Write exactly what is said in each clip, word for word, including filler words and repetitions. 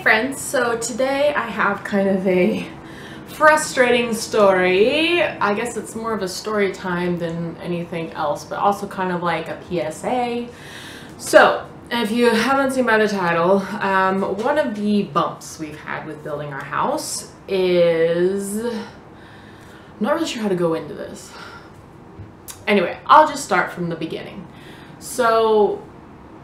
Hey friends, so today I have kind of a frustrating story. I guess it's more of a story time than anything else, but also kind of like a P S A. So if you haven't seen by the title, um, one of the bumps we've had with building our house is, I'm not really sure how to go into this. Anyway, I'll just start from the beginning. So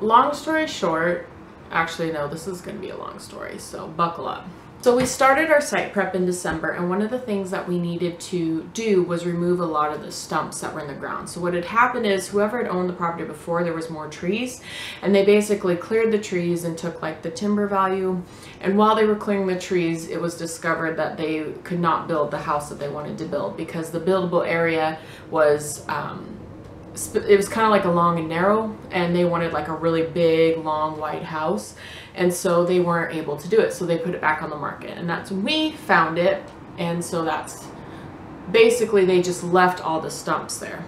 long story short, actually, no, this is going to be a long story, so buckle up. So we started our site prep in December, and one of the things that we needed to do was remove a lot of the stumps that were in the ground. So what had happened is whoever had owned the property before, there was more trees, and they basically cleared the trees and took like the timber value. And while they were clearing the trees, it was discovered that they could not build the house that they wanted to build because the buildable area was, um, it was kind of like a long and narrow, and they wanted like a really big long white house, and so they weren't able to do it, so they put it back on the market, and that's when we found it. And so that's basically, they just left all the stumps there.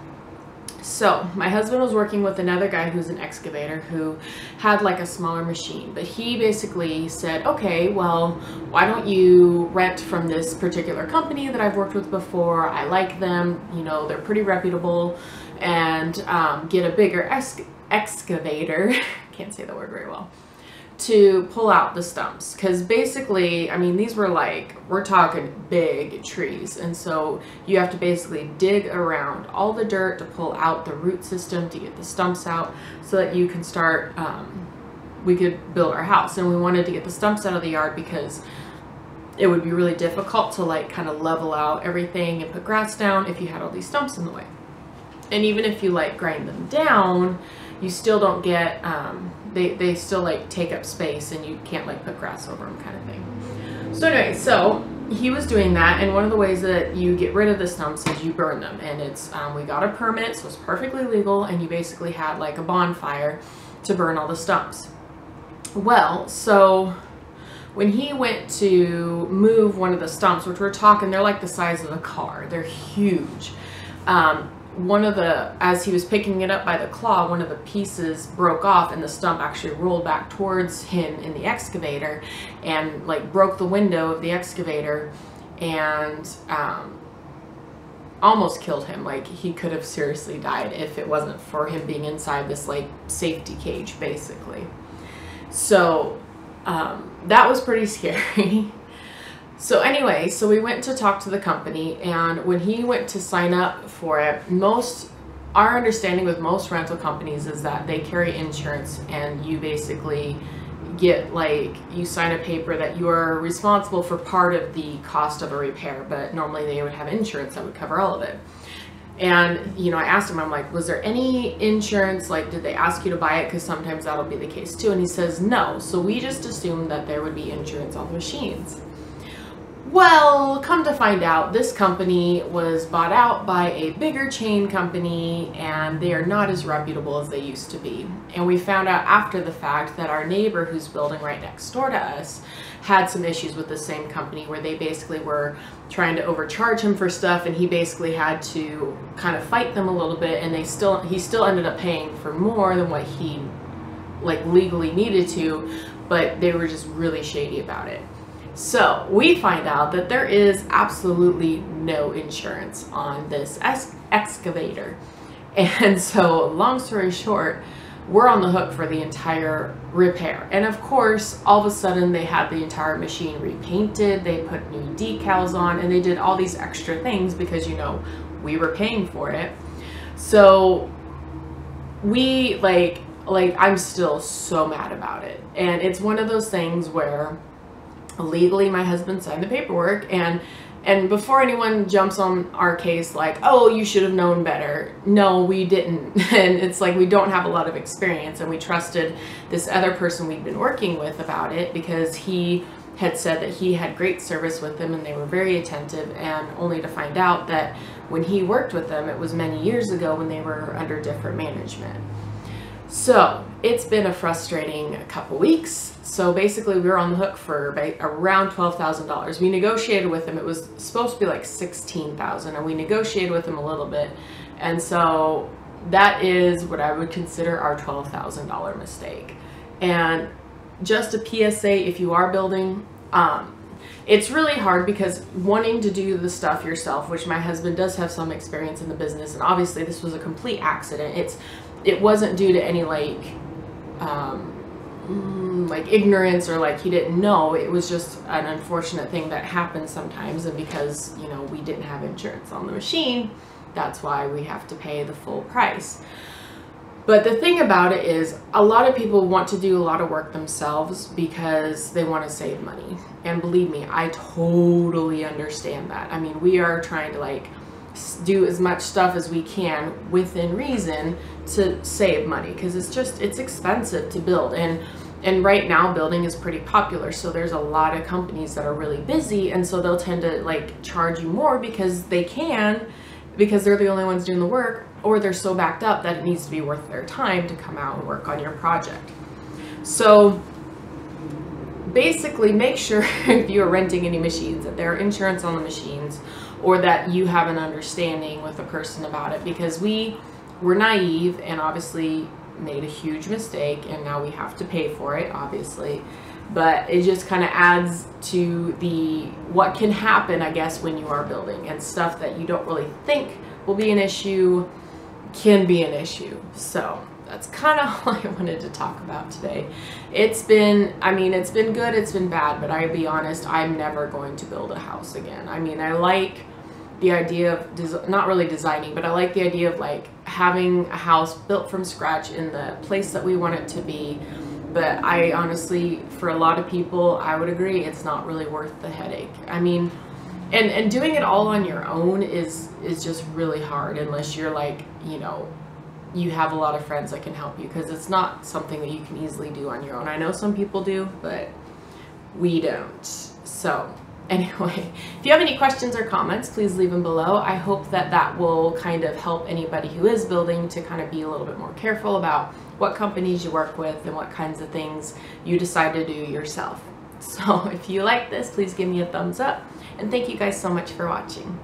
So my husband was working with another guy who's an excavator who had like a smaller machine, but he basically said, okay, well, why don't you rent from this particular company that I've worked with before? I like them, you know, they're pretty reputable, and um, get a bigger ex excavator, can't say the word very well, to pull out the stumps. Because basically, I mean, these were like, we're talking big trees, and so you have to basically dig around all the dirt to pull out the root system to get the stumps out so that you can start, um, we could build our house. And we wanted to get the stumps out of the yard because it would be really difficult to like kind of level out everything and put grass down if you had all these stumps in the way. And even if you like grind them down, you still don't get, um, they, they still like take up space, and you can't like put grass over them kind of thing. So anyway, so he was doing that, and one of the ways that you get rid of the stumps is you burn them. And it's, um, we got a permit, so it's perfectly legal, and you basically had like a bonfire to burn all the stumps. Well, so when he went to move one of the stumps, which we're talking, they're like the size of a car, they're huge. Um, one of the, as he was picking it up by the claw, one of the pieces broke off, and the stump actually rolled back towards him in the excavator and like broke the window of the excavator, and um, almost killed him. Like, he could have seriously died if it wasn't for him being inside this like safety cage basically. So um, that was pretty scary. So anyway, so we went to talk to the company, and when he went to sign up for it, most, our understanding with most rental companies is that they carry insurance, and you basically get like, you sign a paper that you are responsible for part of the cost of a repair, but normally they would have insurance that would cover all of it. And, you know, I asked him, I'm like, was there any insurance? Like, did they ask you to buy it? Because sometimes that'll be the case too. And he says, no. So we just assumed that there would be insurance on the machines. Well, come to find out, this company was bought out by a bigger chain company, and they are not as reputable as they used to be. And we found out after the fact that our neighbor who's building right next door to us had some issues with the same company where they basically were trying to overcharge him for stuff, and he basically had to kind of fight them a little bit, and they still, he still ended up paying for more than what he like legally needed to, but they were just really shady about it. So we find out that there is absolutely no insurance on this ex excavator. And so long story short, we're on the hook for the entire repair. And of course, all of a sudden they had the entire machine repainted, they put new decals on, and they did all these extra things because, you know, we were paying for it. So we like, like I'm still so mad about it. And it's one of those things where legally my husband signed the paperwork, and and before anyone jumps on our case like, oh, you should have known better, no, we didn't. And it's like, we don't have a lot of experience, and we trusted this other person we'd been working with about it because he had said that he had great service with them and they were very attentive, and only to find out that when he worked with them, it was many years ago when they were under different management. So it's been a frustrating couple weeks. So basically we were on the hook for around twelve thousand dollars. We negotiated with him. It was supposed to be like sixteen thousand dollars, and we negotiated with him a little bit. And so that is what I would consider our twelve thousand dollar mistake. And just a P S A if you are building. Um, it's really hard because wanting to do the stuff yourself, which my husband does have some experience in the business, and obviously this was a complete accident. It's, it wasn't due to any like, um, like ignorance or like he didn't know. It was just an unfortunate thing that happens sometimes, and because, you know, we didn't have insurance on the machine, that's why we have to pay the full price. But the thing about it is a lot of people want to do a lot of work themselves because they want to save money. And believe me, I totally understand that. I mean, we are trying to like do as much stuff as we can within reason to save money, because it's just, it's expensive to build. And and right now building is pretty popular, so there's a lot of companies that are really busy, and so they'll tend to like charge you more because they can, because they're the only ones doing the work, or they're so backed up that it needs to be worth their time to come out and work on your project. So basically, make sure if you are renting any machines that there are insurance on the machines, or that you have an understanding with a person about it, because we were naive and obviously made a huge mistake, and now we have to pay for it, obviously. But it just kind of adds to the what can happen, I guess, when you are building, and stuff that you don't really think will be an issue can be an issue. So that's kind of all I wanted to talk about today. It's been, I mean, it's been good, it's been bad, but I'll be honest, I'm never going to build a house again. I mean, I like the idea of, des not really designing, but I like the idea of like having a house built from scratch in the place that we want it to be. But I honestly, for a lot of people, I would agree, it's not really worth the headache. I mean, and, and doing it all on your own is, is just really hard, unless you're like, you know, you have a lot of friends that can help you, because it's not something that you can easily do on your own. I know some people do, but we don't. So anyway, if you have any questions or comments, please leave them below. I hope that that will kind of help anybody who is building to kind of be a little bit more careful about what companies you work with and what kinds of things you decide to do yourself. So if you like this, please give me a thumbs up, and thank you guys so much for watching.